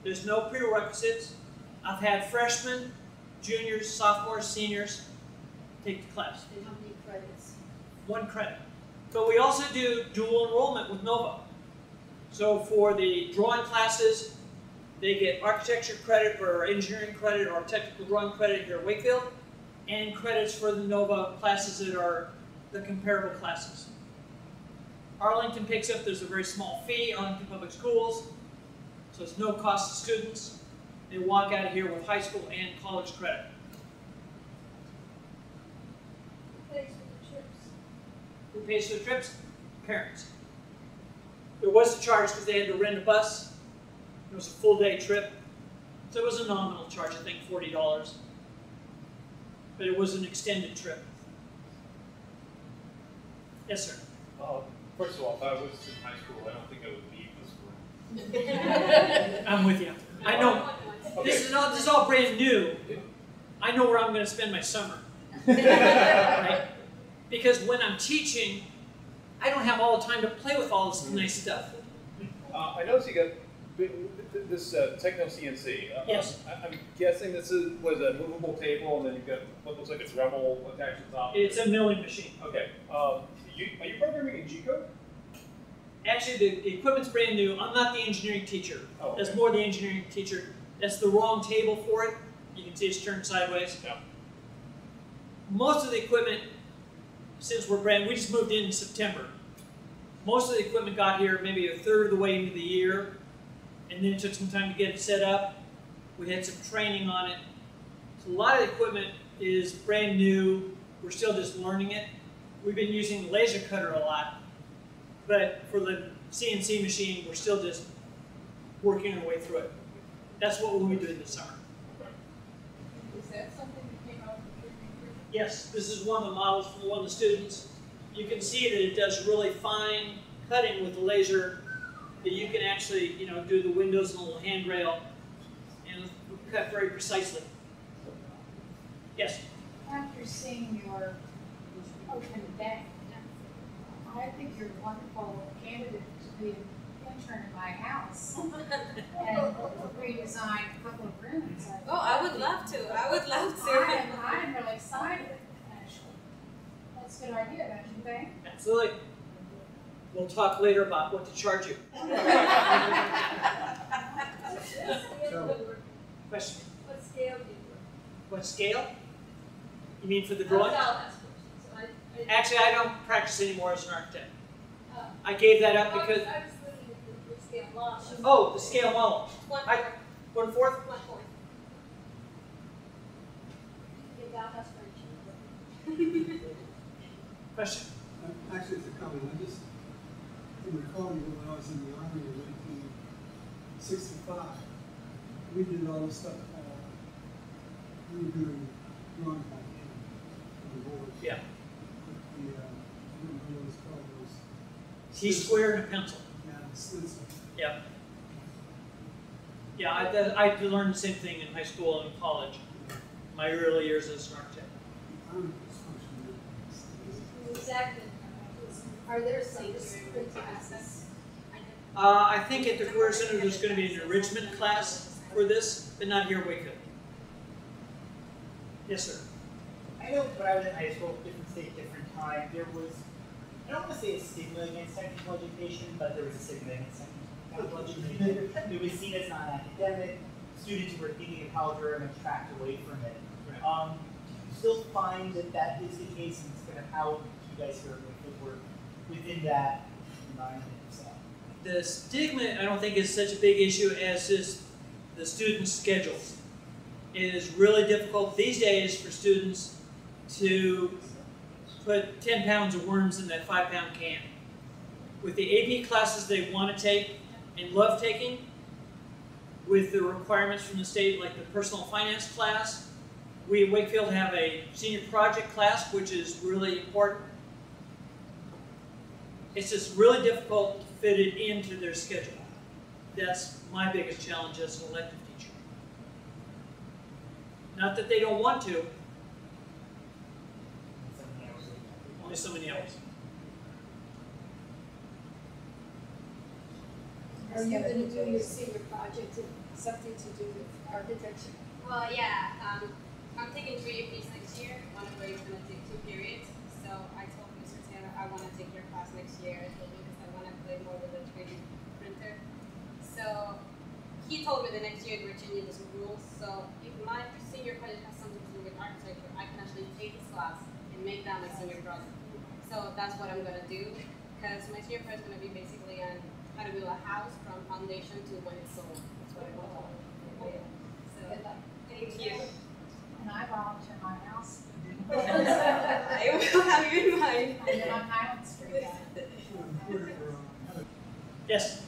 There's no prerequisites. I've had freshmen, juniors, sophomores, seniors take the class. And how many credits? 1 credit. But we also do dual enrollment with NOVA. So for the drawing classes, they get architecture credit or engineering credit or technical drawing credit here at Wakefield, and credits for the NOVA classes that are the comparable classes. Arlington picks up, there's a very small fee, Arlington Public Schools, so it's no cost to students. They walk out of here with high school and college credit. Who pays for the trips? Who pays for the trips? Parents. There was a charge because they had to rent a bus. It was a full day trip. So it was a nominal charge, I think $40. But it was an extended trip. Yes, sir? First of all, if I was in high school, I don't think I would leave this room. I'm with you. I know. Okay. This is all brand new. I know where I'm going to spend my summer. Right? Because when I'm teaching, I don't have all the time to play with all this nice stuff. I noticed you got this Techno CNC. Yes. I'm guessing this is a movable table, and then you've got what looks like it's Revit attached to the top. It's a milling machine. Okay. Are you programming in G-code? Actually, the equipment's brand new. I'm not the engineering teacher. Oh, okay. That's more the engineering teacher. That's the wrong table for it. You can see it's turned sideways. Yeah. Most of the equipment, since we're brand, we just moved in September. Most of the equipment got here maybe a third of the way into the year, and then it took some time to get it set up. We had some training on it. So a lot of the equipment is brand new. We're still just learning it. We've been using the laser cutter a lot, but for the CNC machine, we're still just working our way through it. That's what we'll be doing this summer. Is that something that came out of the training? Yes, this is one of the models from one of the students. You can see that it does really fine cutting with the laser, that you can actually, you know, do the windows and a little handrail and cut very precisely. Yes? After seeing your open deck, I think you're a wonderful candidate to be an intern in my house and redesign a couple of rooms. Oh, I would love to. I would love to. I am really excited, actually. That's a good idea, don't you think? Absolutely. We'll talk later about what to charge you. Question? What scale do you work? What scale? You mean for the drawing? Actually, I don't practice anymore as an architect. I gave that up because... I was looking at the scale model. Oh, the scale model. 1/4? 1/4. Question? Actually, it's a comment. I just recall you when I was in the Army in 1965. We did all the stuff we were doing drawing by hand on the board. Yeah. T-square and a pencil. Yeah. Yeah, I learned the same thing in high school and in college. My early years as an architect. Exactly. Are there substitute classes? I think at the Career Center there's going to be an enrichment class for this, but not here at Wakefield. Yes, sir. I know when I was in high school, different state, different time, there was, I don't want to say a stigma against technical education, but there was a stigma against technical education. It was seen as non-academic. Students were thinking of how they're going to track away from it. Right. Do you still find that that is the case, and it's kind of how you guys here work within that environment itself? The stigma, I don't think, is such a big issue as is the students' schedules. It is really difficult these days for students to put 10 pounds of worms in that 5-pound can. With the AP classes they want to take and love taking, with the requirements from the state, like the personal finance class, we at Wakefield have a senior project class, which is really important. It's just really difficult to fit it into their schedule. That's my biggest challenge as an elective teacher. Not that they don't want to, only so many hours. Are you going to do your senior project and something to do with architecture? Well, yeah. I'm taking 3 APs next year. One of them's going to take 2 periods. So I told Mr. Taylor I want to take your class next year because I want to play more with a 3D printer. So he told me that next year we're changing the rules. So if my senior project has something to do with architecture, I can actually take this class and make that my senior project. So that's what I'm going to do, because my senior project is going to be basically on how to build a house from foundation to when it's sold. That's what I want to do. So, good luck. Thank you. And I volunteer my house. I will have you in mind. And then on Highland Street. Yes?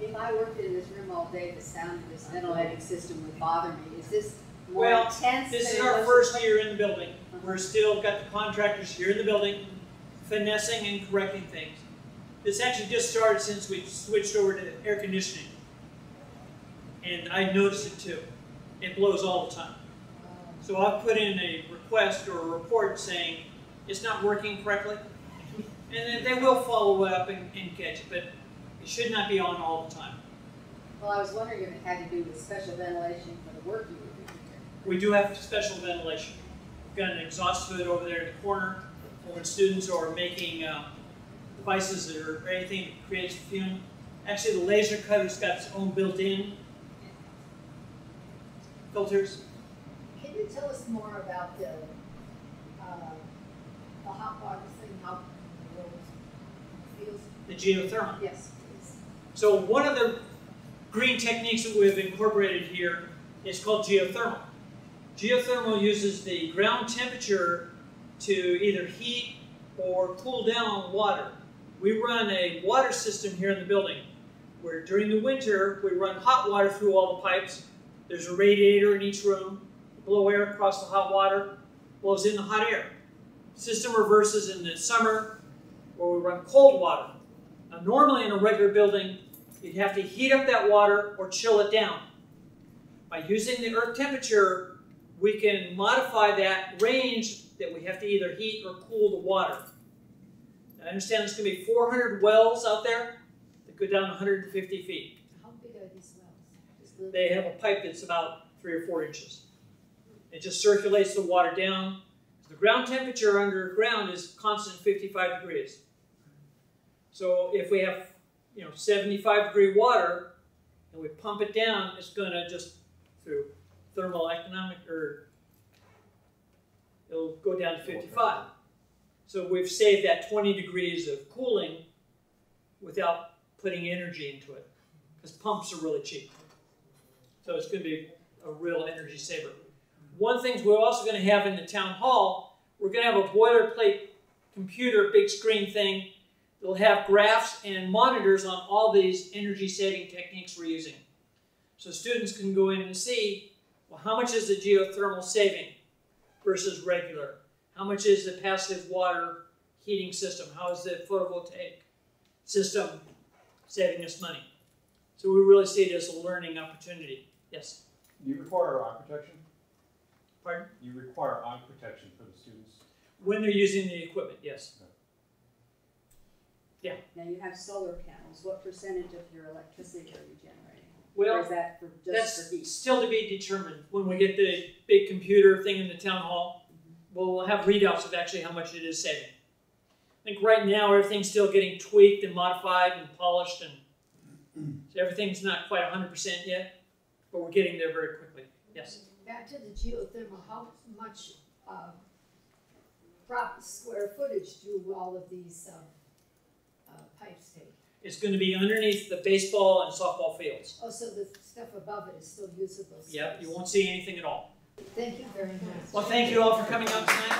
If I worked in this room all day, the sound of this ventilating system would bother me. Is this more intense? This is our first year in the building. We're still got the contractors here in the building, finessing and correcting things. This actually just started since we switched over to air conditioning. and I notice it too. It blows all the time. So I'll put in a request or a report saying it's not working correctly, and then they will follow up and catch it, but it should not be on all the time. Well, I was wondering if it had to do with special ventilation for the work you were doing here. We do have special ventilation. We've got an exhaust hood over there in the corner for when students are making devices or anything that creates fume. Actually, the laser cutter's got its own built-in filters. Can you tell us more about the hot water thing, how the world feels? The geothermal? Yes, please. So one of the green techniques that we've incorporated here is called geothermal. Geothermal uses the ground temperature to either heat or cool down water. We run a water system here in the building where during the winter we run hot water through all the pipes. There's a radiator in each room. Blow air across the hot water, blows in the hot air. System reverses in the summer where we run cold water. Now, normally in a regular building, you'd have to heat up that water or chill it down. By using the earth temperature, we can modify that range that we have to either heat or cool the water. Now, I understand there's going to be 400 wells out there that go down 150 feet. How big are these wells? They have a pipe that's about 3 or 4 inches. It just circulates the water down. The ground temperature underground is constant 55 degrees. So if we have, 75 degree water and we pump it down, it's going to just through thermal economic, it'll go down to 55. So we've saved that 20 degrees of cooling without putting energy into it because pumps are really cheap. So it's going to be a real energy saver. One of the things we're also going to have in the town hall, we're going to have a boilerplate computer big screen thing that'll have graphs and monitors on all these energy saving techniques we're using. So students can go in and see, well, how much is the geothermal saving versus regular? How much is the passive water heating system? How is the photovoltaic system saving us money? So we really see it as a learning opportunity. Yes? Do you require rock protection? Pardon? You require eye protection for the students? When they're using the equipment, yes. Yeah. Now you have solar panels. What percentage of your electricity are you generating? Well, or is that for just for heat? Still to be determined. When we get the big computer thing in the town hall, we'll have readouts of actually how much it is saving. I think right now everything's still getting tweaked and modified and polished, and so everything's not quite 100% yet, but we're getting there very quickly. Yes. Back to the geothermal, how much square footage do all of these pipes take? It's going to be underneath the baseball and softball fields. Oh, so the stuff above it is still usable. Yep, you won't see anything at all. Thank you very much. Well, thank you all for coming out tonight.